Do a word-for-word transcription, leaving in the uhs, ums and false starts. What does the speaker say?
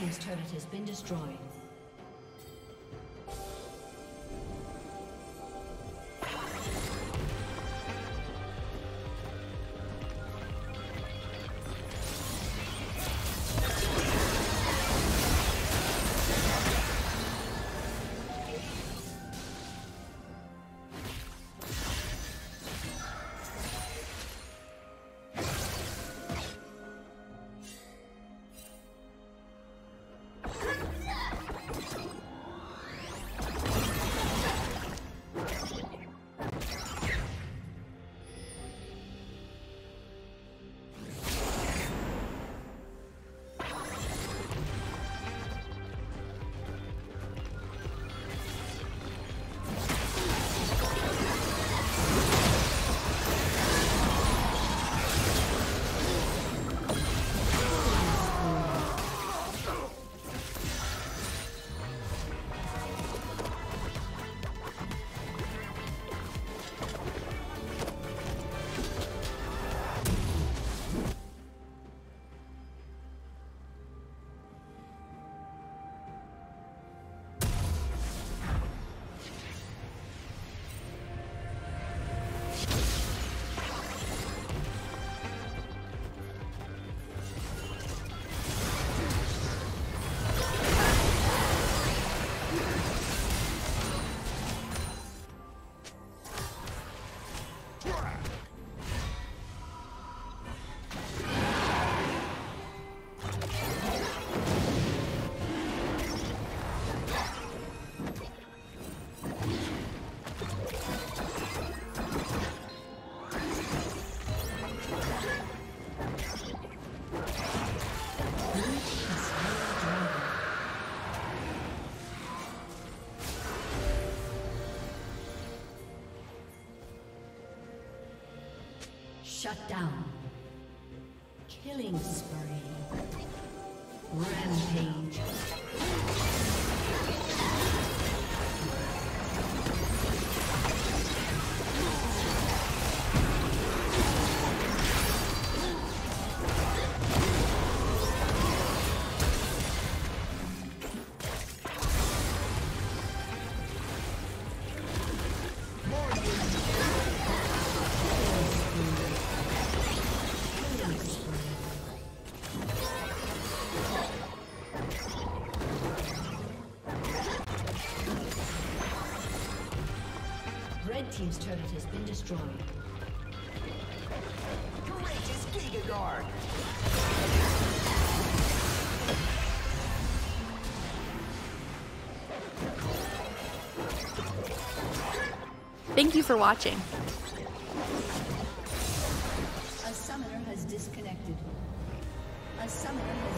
Team's turret has been destroyed. Yeah. Shut down. Killing spree. Rampage. Team's turret has been destroyed. Courageous Giga Guard! Thank you for watching. A summoner has disconnected. A summoner has